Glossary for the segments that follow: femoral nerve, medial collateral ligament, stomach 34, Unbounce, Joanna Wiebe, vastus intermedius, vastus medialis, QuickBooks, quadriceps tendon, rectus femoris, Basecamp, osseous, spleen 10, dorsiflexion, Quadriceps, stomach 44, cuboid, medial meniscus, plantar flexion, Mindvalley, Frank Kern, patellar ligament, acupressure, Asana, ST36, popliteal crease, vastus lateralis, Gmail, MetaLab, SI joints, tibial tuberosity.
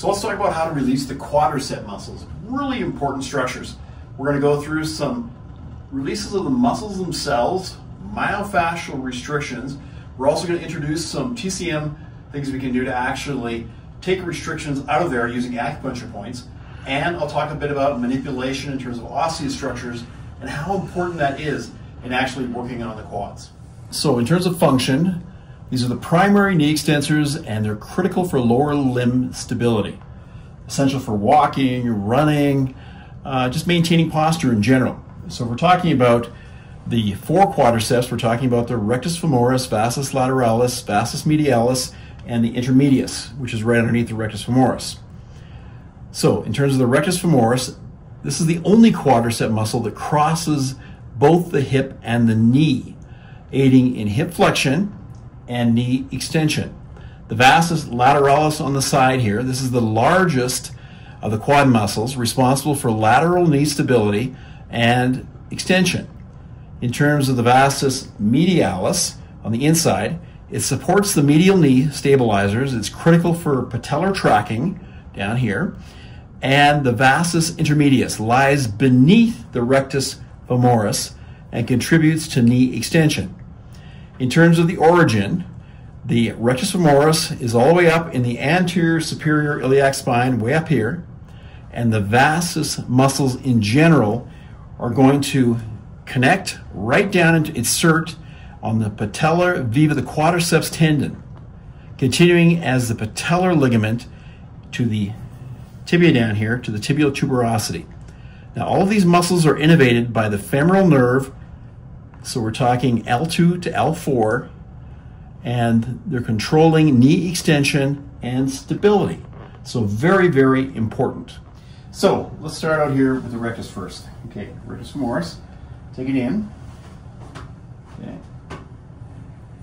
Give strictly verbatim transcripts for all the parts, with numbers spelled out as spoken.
So let's talk about how to release the quadricep muscles, really important structures. We're going to go through some releases of the muscles themselves, myofascial restrictions. We're also going to introduce some T C M things we can do to actually take restrictions out of there using acupuncture points. And I'll talk a bit about manipulation in terms of osseous structures and how important that is in actually working on the quads. So in terms of function, these are the primary knee extensors and they're critical for lower limb stability. Essential for walking, running, uh, just maintaining posture in general. So we're talking about the four quadriceps. We're talking about the rectus femoris, vastus lateralis, vastus medialis, and the intermedius, which is right underneath the rectus femoris. So in terms of the rectus femoris, this is the only quadricep muscle that crosses both the hip and the knee, aiding in hip flexion and knee extension. The vastus lateralis on the side here, this is the largest of the quad muscles, responsible for lateral knee stability and extension. In terms of the vastus medialis on the inside, it supports the medial knee stabilizers. It's critical for patellar tracking down here. And the vastus intermedius lies beneath the rectus femoris and contributes to knee extension. In terms of the origin, the rectus femoris is all the way up in the anterior superior iliac spine, way up here. And the vastus muscles in general are going to connect right down and insert on the patellar viva, the quadriceps tendon, continuing as the patellar ligament to the tibia down here, to the tibial tuberosity. Now, all of these muscles are innervated by the femoral nerve, so we're talking L two to L four, and they're controlling knee extension and stability. So very, very important. So let's start out here with the rectus first. Okay, rectus femoris. Take it in. Okay.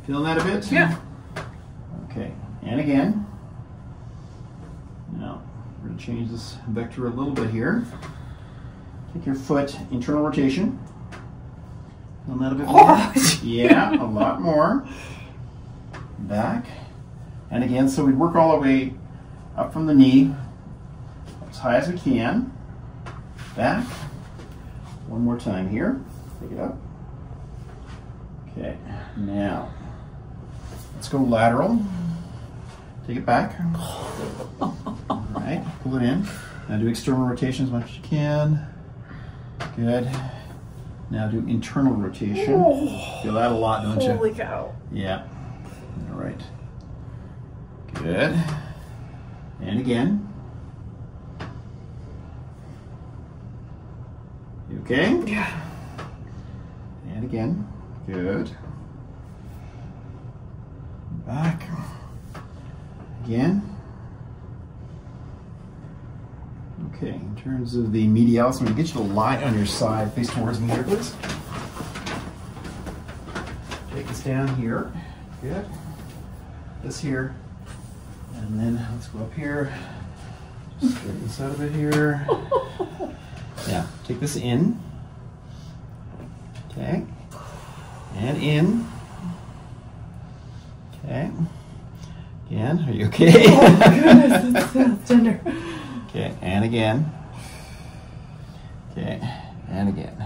Feeling that a bit? Yeah. Okay. And again. Now, we're going to change this vector a little bit here. Take your foot, internal rotation. Feeling that a bit more? Oh. Yeah, a lot more. Back. And again, so we work all the way up from the knee, as high as we can. Back. One more time here. Pick it up. Okay, now let's go lateral. Take it back. All right, pull it in. Now do external rotation as much as you can. Good. Now do internal rotation. Oh, feel that a lot, don't you? Holy cow. Yeah. All right. Good. And again. You okay? Yeah. And again. Good. Back. Again. Okay, in terms of the medialis, I'm going to get you to lie on your side, face towards me here, please. Take this down here. Good. This here. And then let's go up here. Just straighten this out a bit here. Yeah, take this in. Okay. And in. Okay. Again, are you okay? Oh my goodness, it's so tender. Okay, and again. Okay, and again.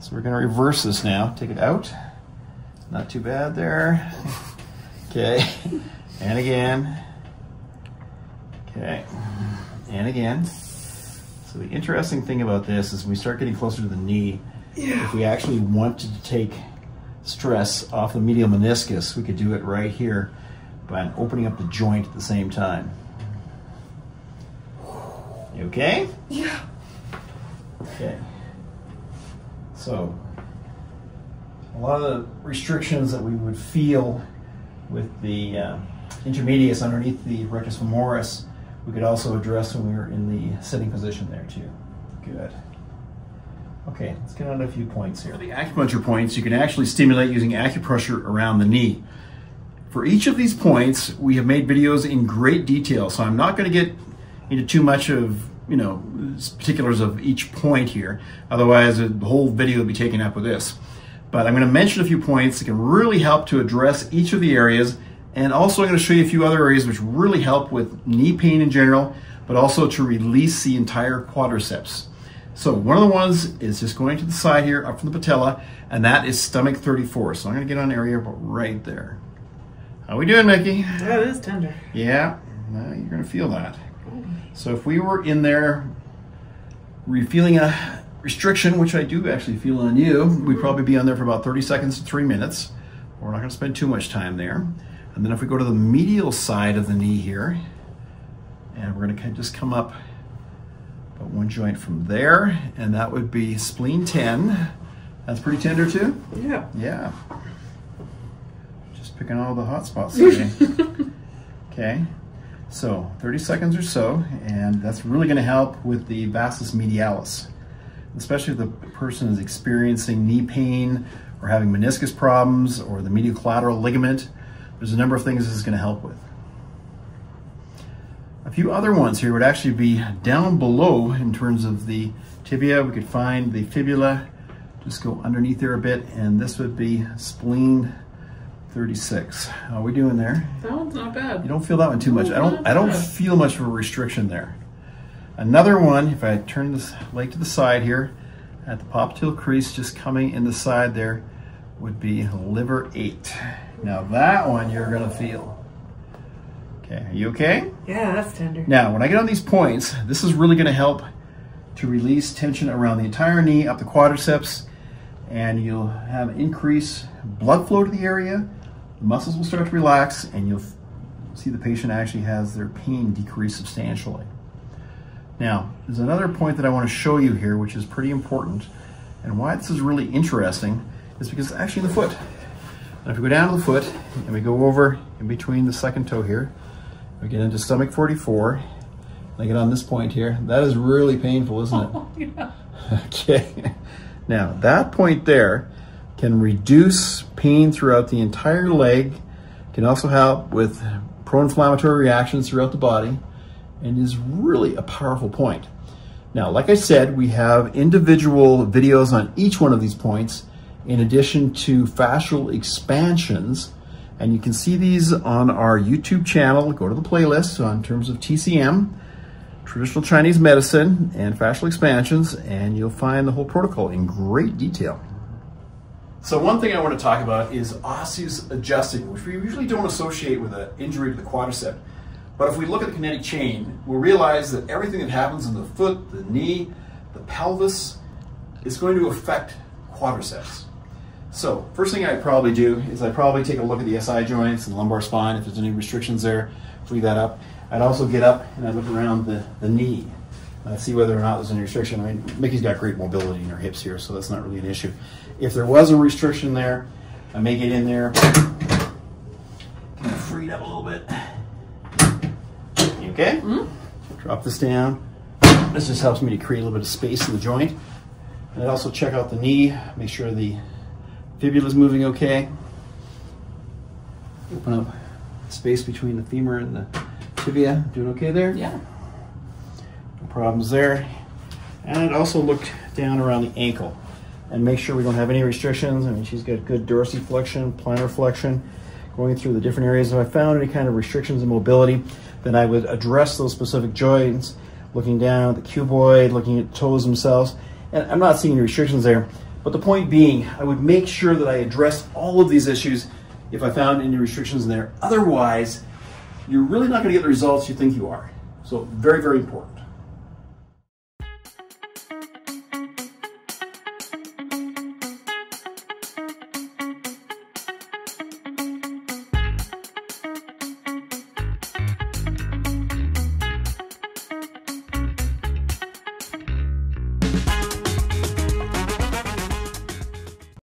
So we're going to reverse this now. Take it out. Not too bad there. Okay, and again. Okay, and again. So the interesting thing about this is when we start getting closer to the knee, yeah, if we actually wanted to take stress off the medial meniscus, we could do it right here by opening up the joint at the same time. You okay? Yeah. Okay. So, a lot of the restrictions that we would feel with the uh, intermedius underneath the rectus femoris, we could also address when we were in the sitting position there too. Good. Okay, let's get on to a few points here. For the acupuncture points, you can actually stimulate using acupressure around the knee. For each of these points, we have made videos in great detail, so I'm not going to get into too much of, you know, particulars of each point here. Otherwise, the whole video would be taken up with this. But I'm going to mention a few points that can really help to address each of the areas And also I'm going to show you a few other areas which really help with knee pain in general, but also to release the entire quadriceps. So one of the ones is just going to the side here, up from the patella, and that is stomach thirty-four. So I'm going to get on an area right there. How we doing, Mickey? Oh, it is tender. Yeah, well, you're going to feel that. So if we were in there, we're feeling a restriction, which I do actually feel on you, we'd probably be on there for about thirty seconds to three minutes. We're not going to spend too much time there. And then if we go to the medial side of the knee here, and we're going to just come up about one joint from there, and that would be spleen ten. That's pretty tender too? Yeah. Yeah. Just picking all the hot spots today. Okay. So thirty seconds or so, and that's really going to help with the vastus medialis, especially if the person is experiencing knee pain or having meniscus problems or the medial collateral ligament. There's a number of things this is going to help with. A few other ones here would actually be down below in terms of the tibia. We could find the fibula, just go underneath there a bit, and this would be spleen thirty-six. How are we doing there? That one's not bad. You don't feel that one too much. I don't, I don't feel much of a restriction there. Another one, if I turn this leg to the side here, at the popliteal crease, just coming in the side there, would be liver eight. Now that one you're gonna feel. Okay, are you okay? Yeah, that's tender. Now, when I get on these points, this is really gonna help to release tension around the entire knee, up the quadriceps, and you'll have increased blood flow to the area, the muscles will start to relax, and you'll see the patient actually has their pain decrease substantially. Now, there's another point that I wanna show you here, which is pretty important, and why this is really interesting is because it's actually in the foot. And if we go down to the foot and we go over in between the second toe here, we get into stomach forty-four, and I get on this point here. That is really painful, isn't it? Oh, yeah. Okay. Now, that point there can reduce pain throughout the entire leg, can also help with pro-inflammatory reactions throughout the body, and is really a powerful point. Now, like I said, we have individual videos on each one of these points, in addition to fascial expansions, and you can see these on our YouTube channel. Go to the playlist on terms of T C M, traditional Chinese medicine, and fascial expansions, and you'll find the whole protocol in great detail. So one thing I want to talk about is osseous adjusting, which we usually don't associate with an injury to the quadricep. But if we look at the kinetic chain, we'll realize that everything that happens in the foot, the knee, the pelvis, is going to affect quadriceps. So first thing I'd probably do is I'd probably take a look at the S I joints and the lumbar spine, if there's any restrictions there, free that up. I'd also get up and I'd look around the, the knee, uh, see whether or not there's any restriction. I mean, Mickey's got great mobility in her hips here, so that's not really an issue. If there was a restriction there, I may get in there, kind of free it up a little bit. You okay? Mm-hmm. Drop this down. This just helps me to create a little bit of space in the joint. And I'd also check out the knee, make sure the fibula is moving okay. Open up space between the femur and the tibia. Doing okay there? Yeah. No problems there. And I'd also look down around the ankle and make sure we don't have any restrictions. I mean, she's got good dorsiflexion, plantar flexion, going through the different areas. If I found any kind of restrictions in mobility, then I would address those specific joints, looking down at the cuboid, looking at the toes themselves. And I'm not seeing any restrictions there, but the point being, I would make sure that I address all of these issues if I found any restrictions in there. Otherwise, you're really not going to get the results you think you are. So very, very important.